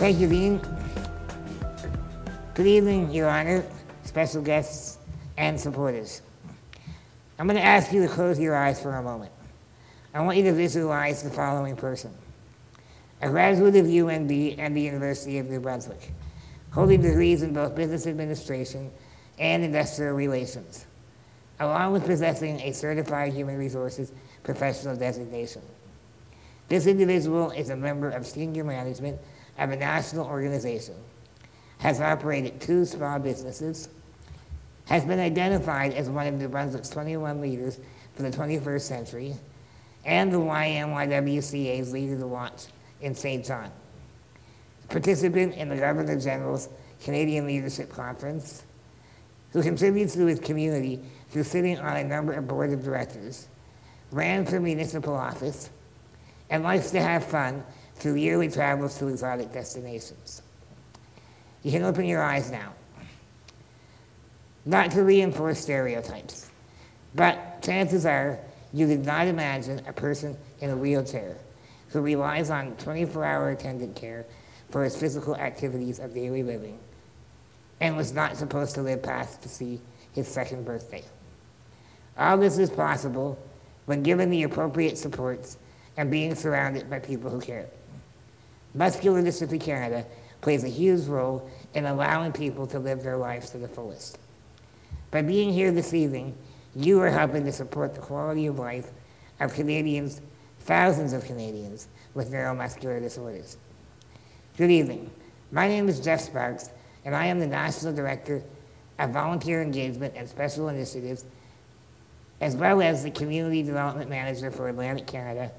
Thank you, Dean. Good evening, Your Honor, special guests and supporters. I'm going to ask you to close your eyes for a moment. I want you to visualize the following person: a graduate of UNB and the University of New Brunswick, holding degrees in both business administration and industrial relations, along with possessing a certified human resources professional designation. This individual is a member of senior management of a national organization, has operated 2 small businesses, has been identified as one of New Brunswick's 21 leaders for the 21st century, and the YMYWCA's Leader to Watch in St. John, participant in the Governor General's Canadian Leadership Conference, who contributes to his community through sitting on a number of board of directors, ran for municipal office, and likes to have fun through yearly travels to exotic destinations. You can open your eyes now. Not to reinforce stereotypes, but chances are you did not imagine a person in a wheelchair who relies on 24-hour attendant care for his physical activities of daily living and was not supposed to live past to see his 2nd birthday. All this is possible when given the appropriate supports and being surrounded by people who care. Muscular Dystrophy Canada plays a huge role in allowing people to live their lives to the fullest. By being here this evening, you are helping to support the quality of life of Canadians, thousands of Canadians with neuromuscular disorders. Good evening. My name is Jeff Sparks, and I am the National Director of Volunteer Engagement and Special Initiatives, as well as the Community Development Manager for Atlantic Canada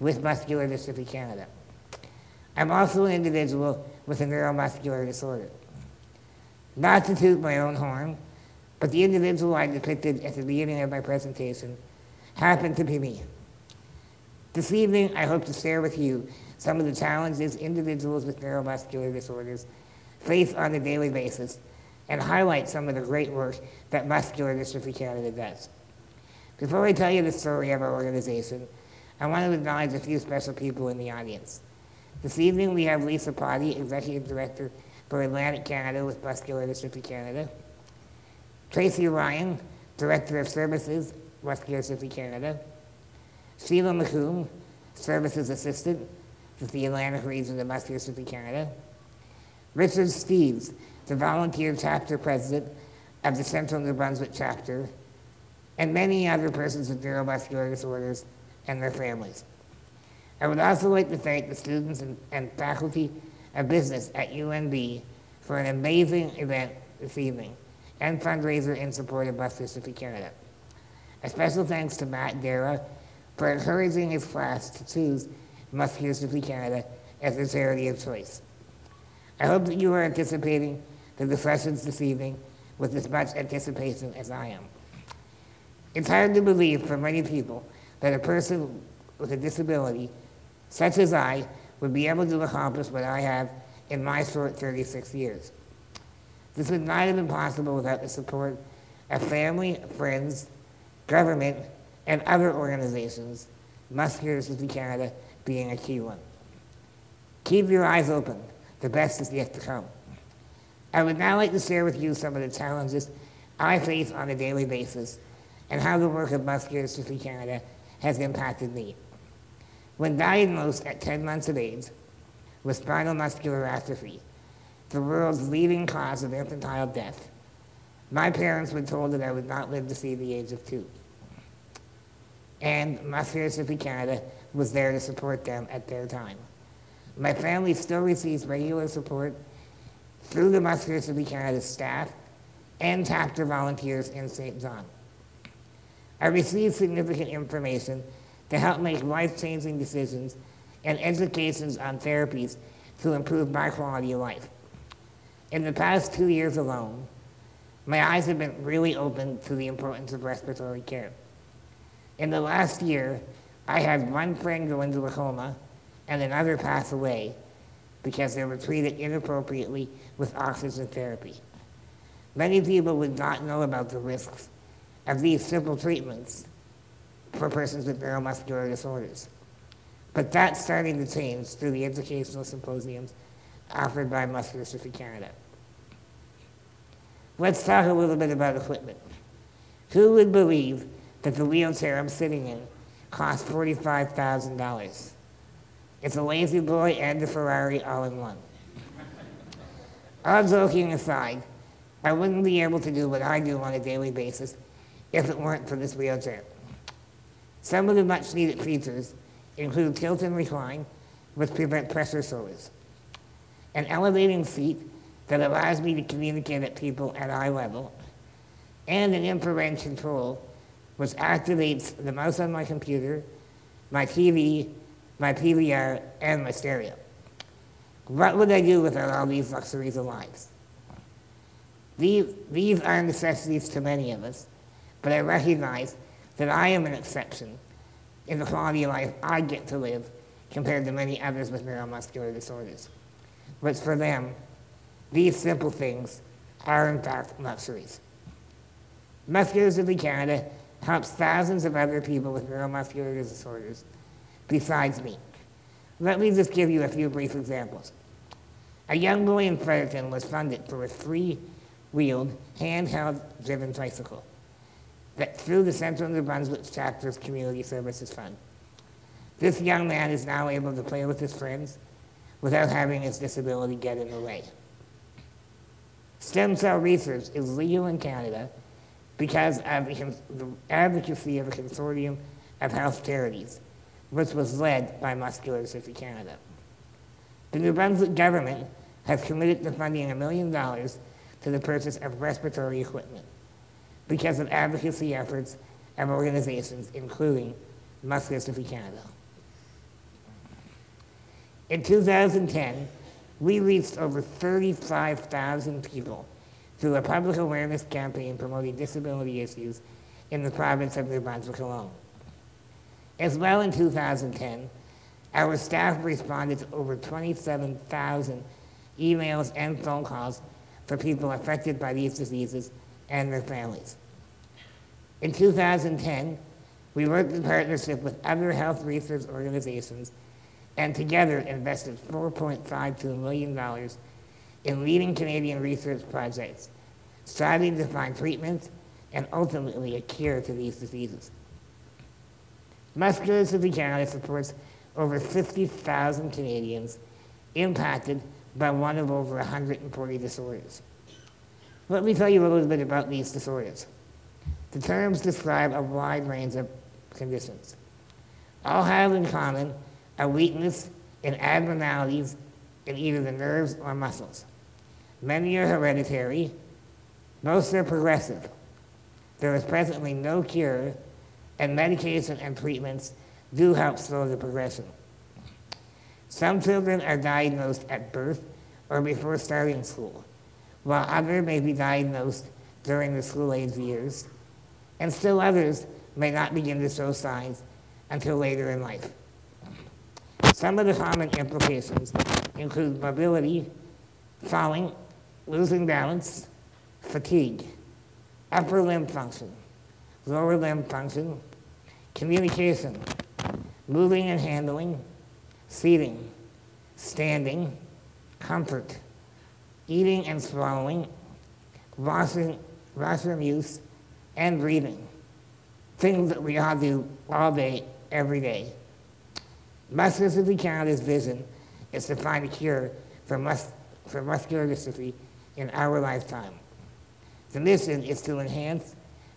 with Muscular Dystrophy Canada. I'm also an individual with a neuromuscular disorder. Not to toot my own horn, but the individual I depicted at the beginning of my presentation happened to be me. This evening, I hope to share with you some of the challenges individuals with neuromuscular disorders face on a daily basis and highlight some of the great work that Muscular Dystrophy Canada does. Before I tell you the story of our organization, I want to acknowledge a few special people in the audience. This evening, we have Lisa Potti, Executive Director for Atlantic Canada with Muscular Dystrophy Canada; Tracy Ryan, Director of Services, Muscular Dystrophy Canada; Sheila McComb, Services Assistant with the Atlantic Region of Muscular Dystrophy Canada; Richard Steeves, the Volunteer Chapter President of the Central New Brunswick Chapter, and many other persons with neuromuscular disorders and their families. I would also like to thank the students and faculty of business at UNB for an amazing event this evening and fundraiser in support of Muscular Dystrophy Canada. A special thanks to Matt Gara for encouraging his class to choose Muscular Dystrophy Canada as their charity of choice. I hope that you are anticipating the discussions this evening with as much anticipation as I am. It's hard to believe for many people that a person with a disability, such as I, would be able to accomplish what I have in my short 36 years. This would not have been possible without the support of family, friends, government, and other organizations, Muscular Dystrophy Canada being a key one. Keep your eyes open. The best is yet to come. I would now like to share with you some of the challenges I face on a daily basis and how the work of Muscular Dystrophy Canada has impacted me. When diagnosed at 10 months of age with spinal muscular atrophy, the world's leading cause of infantile death, my parents were told that I would not live to see the age of 2. And Muscular Dystrophy Canada was there to support them at their time. My family still receives regular support through the Muscular Dystrophy Canada staff and chapter volunteers in St. John. I received significant information to help make life-changing decisions and educations on therapies to improve my quality of life. In the past 2 years alone, my eyes have been really opened to the importance of respiratory care. In the last year, I had one friend go into a coma and another pass away because they were treated inappropriately with oxygen therapy. Many people would not know about the risks of these simple treatments for persons with neuromuscular disorders. But that's starting to change through the educational symposiums offered by Muscular Dystrophy Canada. Let's talk a little bit about equipment. Who would believe that the wheelchair I'm sitting in costs $45,000? It's a Lazy Boy and a Ferrari all in one. All joking aside, I wouldn't be able to do what I do on a daily basis if it weren't for this wheelchair. Some of the much needed features include tilt and recline, which prevent pressure sores, an elevating seat that allows me to communicate at people at eye level, and an infrared control which activates the mouse on my computer, my TV, my PVR, and my stereo. What would I do without all these luxuries of life? These are necessities to many of us, but I recognize that I am an exception in the quality of life I get to live compared to many others with neuromuscular disorders, which for them, these simple things are in fact luxuries. Muscular Dystrophy Canada helps thousands of other people with neuromuscular disorders besides me. Let me just give you a few brief examples. A young boy in Fredericton was funded for a three-wheeled, handheld-driven tricycle that through the Central New Brunswick Chapter's Community Services Fund. This young man is now able to play with his friends without having his disability get in the way. Stem cell research is legal in Canada because of the advocacy of a consortium of health charities, which was led by Muscular Dystrophy Canada. The New Brunswick government has committed to funding $1 million to the purchase of respiratory equipment because of advocacy efforts of organizations, including Muscular Dystrophy Canada. In 2010, we reached over 35,000 people through a public awareness campaign promoting disability issues in the province of New Brunswick alone. As well, in 2010, our staff responded to over 27,000 emails and phone calls for people affected by these diseases and their families. In 2010, we worked in partnership with other health research organizations and together invested $4.52 million in leading Canadian research projects, striving to find treatments and ultimately a cure to these diseases. Muscular Dystrophy Canada supports over 50,000 Canadians impacted by one of over 140 disorders. Let me tell you a little bit about these disorders. The terms describe a wide range of conditions. All have in common a weakness and abnormalities in either the nerves or muscles. Many are hereditary, most are progressive. There is presently no cure, and medication and treatments do help slow the progression. Some children are diagnosed at birth or before starting school, while others may be diagnosed during the school-age years, and still others may not begin to show signs until later in life. Some of the common implications include mobility, falling, losing balance, fatigue, upper limb function, lower limb function, communication, moving and handling, seating, standing, comfort, eating and swallowing, washroom use, and breathing. Things that we all do all day, every day. Muscular Dystrophy Canada's vision is to find a cure for muscular dystrophy in our lifetime. The mission is to enhance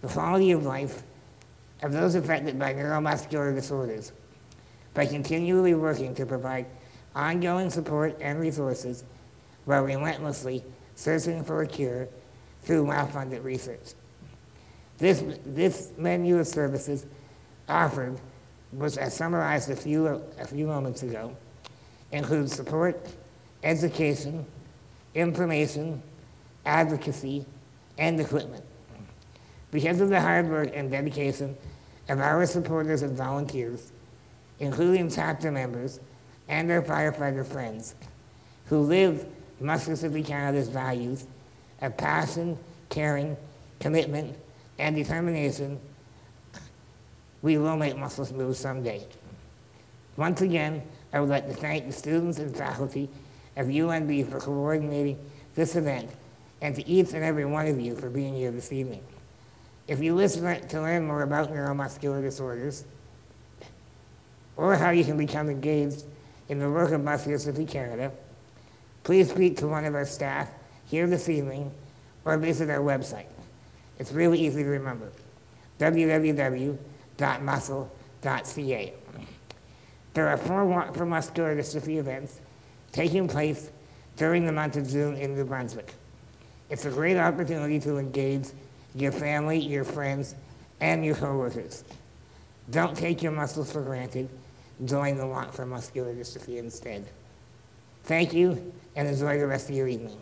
the quality of life of those affected by neuromuscular disorders by continually working to provide ongoing support and resources while relentlessly searching for a cure through well-funded research. This menu of services offered, which I summarized a few moments ago, includes support, education, information, advocacy, and equipment. Because of the hard work and dedication of our supporters and volunteers, including chapter members and their firefighter friends, who live Muscular Dystrophy Canada's values of passion, caring, commitment, and determination, we will make muscles move someday. Once again, I would like to thank the students and faculty of UNB for coordinating this event, and to each and every one of you for being here this evening. If you wish to learn more about neuromuscular disorders, or how you can become engaged in the work of Muscular Dystrophy Canada, please speak to one of our staff here this evening, or visit our website. It's really easy to remember, www.muscle.ca. There are 4 Walk for Muscular Dystrophy events taking place during the month of June in New Brunswick. It's a great opportunity to engage your family, your friends, and your coworkers. Don't take your muscles for granted. Join the Walk for Muscular Dystrophy instead. Thank you, and enjoy the rest of your evening.